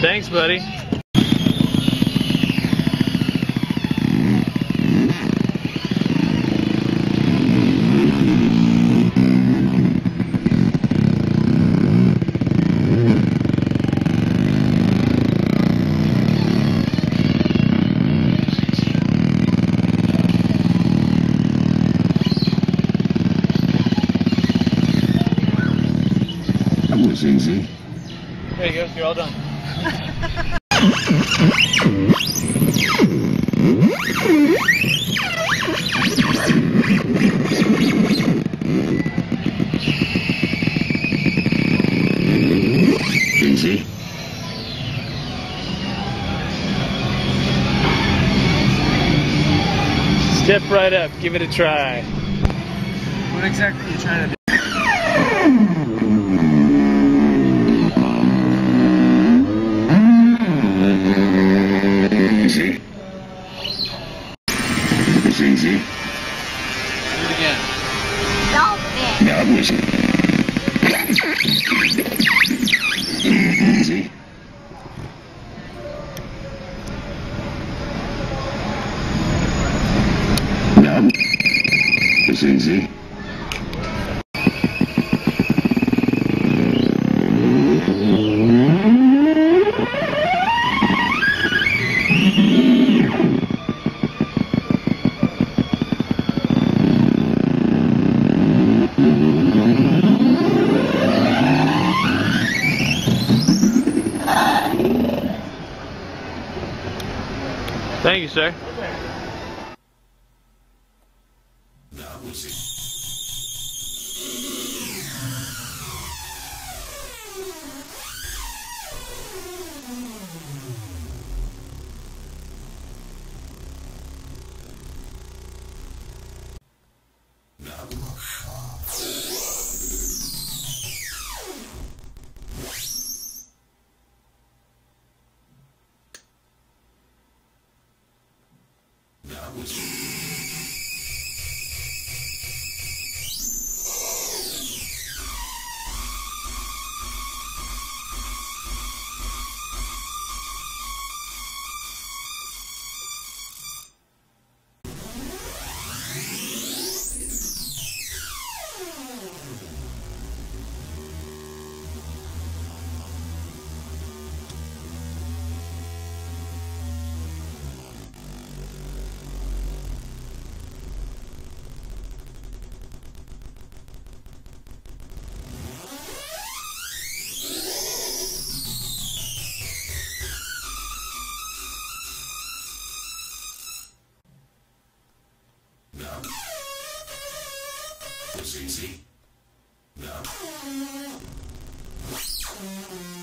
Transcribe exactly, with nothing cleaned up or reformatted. Thanks, buddy. Easy. There you go, you're all done. Easy. Step right up, give it a try. What exactly are you trying to do? Easy. It was easy. Do it again. Dolphin. That was easy. That was easy. Thank you, sir. That was it. It's easy. No.